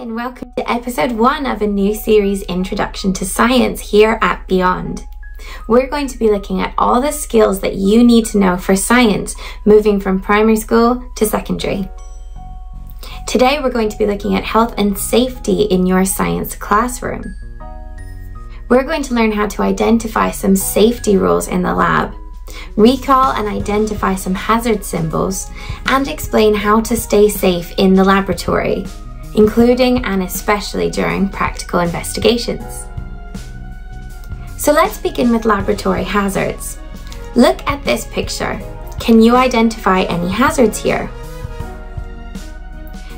and welcome to episode 1 of a new series, Introduction to Science, here at Beyond. We're going to be looking at all the skills that you need to know for science, moving from primary school to secondary. Today we're going to be looking at health and safety in your science classroom. We're going to learn how to identify some safety rules in the lab, recall and identify some hazard symbols, and explain how to stay safe in the laboratory, including and especially during practical investigations. So let's begin with laboratory hazards. Look at this picture. Can you identify any hazards here?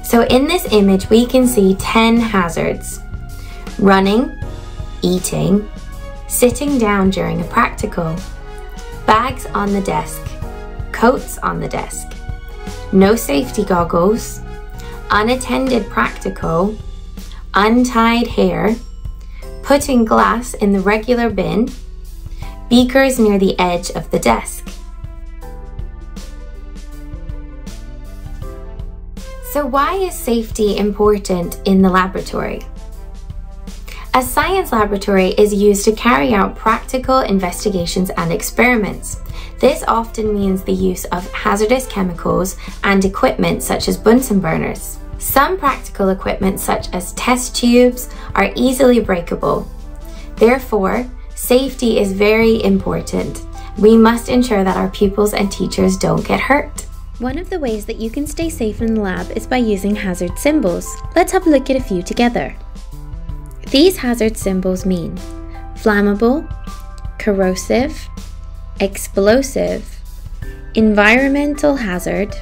So in this image we can see 10 hazards: running, eating, sitting down during a practical, bags on the desk, coats on the desk, no safety goggles, unattended practical, untied hair, putting glass in the regular bin, beakers near the edge of the desk. So why is safety important in the laboratory? A science laboratory is used to carry out practical investigations and experiments. This often means the use of hazardous chemicals and equipment such as Bunsen burners. Some practical equipment such as test tubes are easily breakable. Therefore, safety is very important. We must ensure that our pupils and teachers don't get hurt. One of the ways that you can stay safe in the lab is by using hazard symbols. Let's have a look at a few together. These hazard symbols mean flammable, corrosive, explosive, environmental hazard,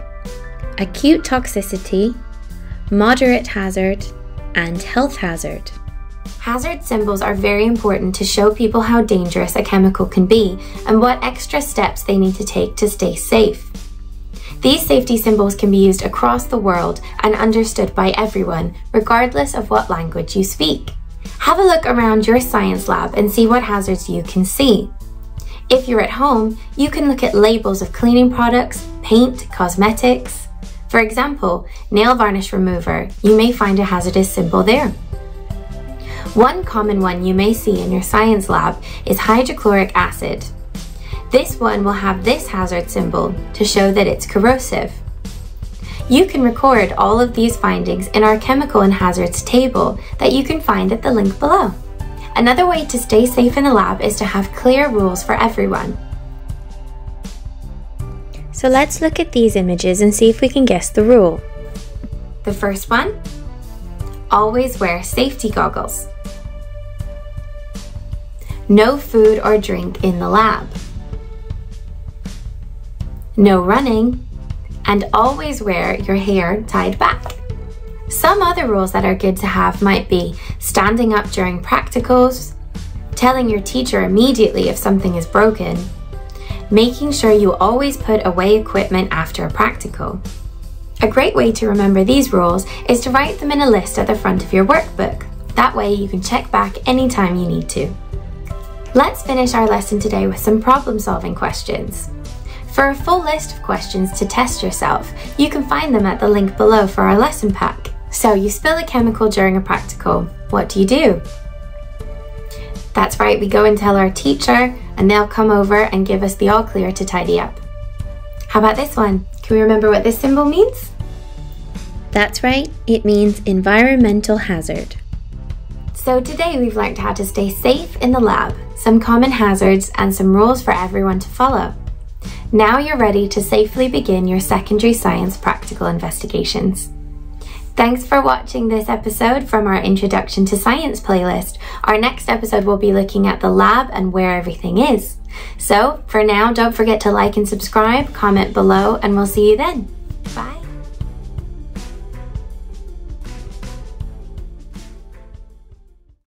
acute toxicity, moderate hazard, and health hazard. Hazard symbols are very important to show people how dangerous a chemical can be and what extra steps they need to take to stay safe. These safety symbols can be used across the world and understood by everyone, regardless of what language you speak. Have a look around your science lab and see what hazards you can see. If you're at home, you can look at labels of cleaning products, paint, cosmetics. For example, nail varnish remover, you may find a hazardous symbol there. One common one you may see in your science lab is hydrochloric acid. This one will have this hazard symbol to show that it's corrosive. You can record all of these findings in our chemical and hazards table that you can find at the link below. Another way to stay safe in the lab is to have clear rules for everyone. So let's look at these images and see if we can guess the rule. The first one, always wear safety goggles. No food or drink in the lab. No running. And always wear your hair tied back. Some other rules that are good to have might be standing up during practicals, telling your teacher immediately if something is broken, making sure you always put away equipment after a practical. A great way to remember these rules is to write them in a list at the front of your workbook. That way you can check back anytime you need to. Let's finish our lesson today with some problem-solving questions. For a full list of questions to test yourself, you can find them at the link below for our lesson pack. So you spill a chemical during a practical, what do? That's right, we go and tell our teacher and they'll come over and give us the all clear to tidy up. How about this one? Can we remember what this symbol means? That's right, it means environmental hazard. So today we've learned how to stay safe in the lab, some common hazards and some rules for everyone to follow. Now you're ready to safely begin your secondary science practical investigations. Thanks for watching this episode from our Introduction to Science playlist. Our next episode will be looking at the lab and where everything is. So for now, don't forget to like and subscribe, comment below, and we'll see you then.